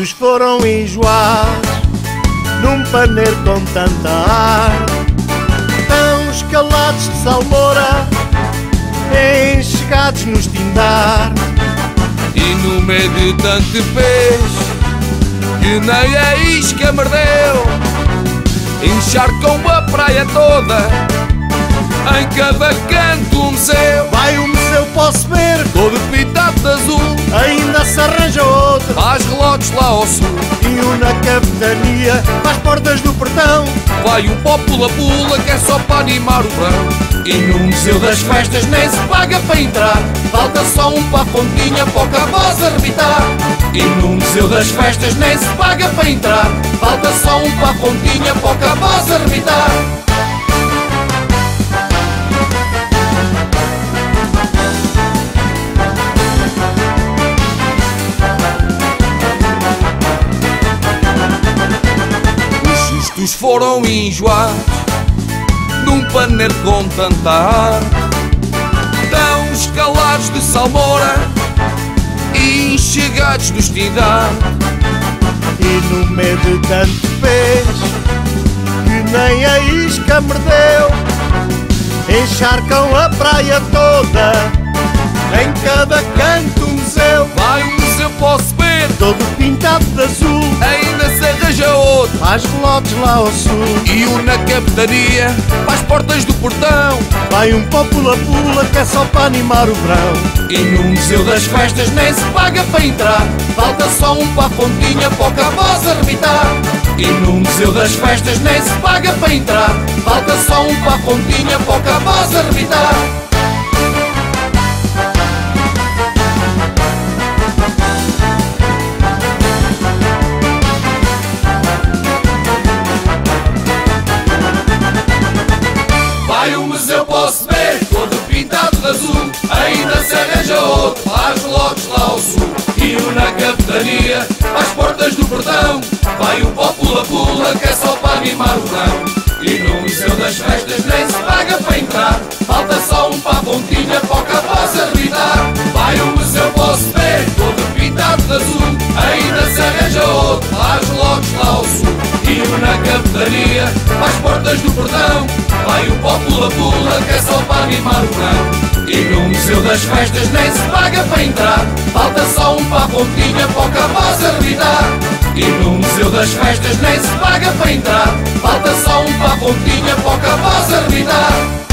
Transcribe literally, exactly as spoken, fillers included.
rostos foram enjoados num paneiro com tanta arte. Tão escalados de sal loura, enxergados nos tindar, e no meio de tanto peixe que nem a isca merdeu, encharcam a praia toda, em cada canto um museu. Vai um museu, posso ver, todo pintado de azul, ainda se arranja outro, faz relotes lá ao sul. E um na capitania, às portas do portão, vai um pó pula-pula que é só para animar o verão. E no museu das festas nem se paga para entrar, falta só um para a fontinha, pouca voz arrebitar. E no museu das festas nem se paga para entrar, falta só um para a fontinha, pouca voz arrebitar. Os foram enjoados num paneiro com tanta arte, tão escalados de salmoura e enxergados de hostilidade. E no meio de tanto peixe que nem a isca merdeu, encharcam a praia toda, em cada canto um museu. Vai um museu, posso ver, todo pintado de azul, ainda se arranja outro, faz relotes lá ao sul. E um na capitania, às portas do portão, vai um pó pula-pula que é só para animar o verão. E no museu das festas nem se paga para entrar, falta só um para a fontinha, pouca voz arrebitar. E no museu das festas nem se paga para entrar, falta só um para a fontinha, pouca voz arrebitar. Eu posso ver, todo pintado de azul, ainda se arranja outro, faz lotes lá ao sul. E um na capitania, às portas do portão, vai um pó pula-pula que é só para animar o verão. E no museu das festas nem se paga para entrar, falta só um para a pontinha, pouca voz arrebitar. Vai um museu, posso ver, todo pintado de azul, ainda se arranja outro, faz lotes lá ao sul. E um na capitania, às portas do portão, vai o pó pula-pula que é só para animar o verão. E no museu das festas nem se paga para entrar, falta só um para a pontinha, pouca voz arrebitar. E no museu das festas nem se paga para entrar, falta só um para a pontinha, pouca voz arrebitar.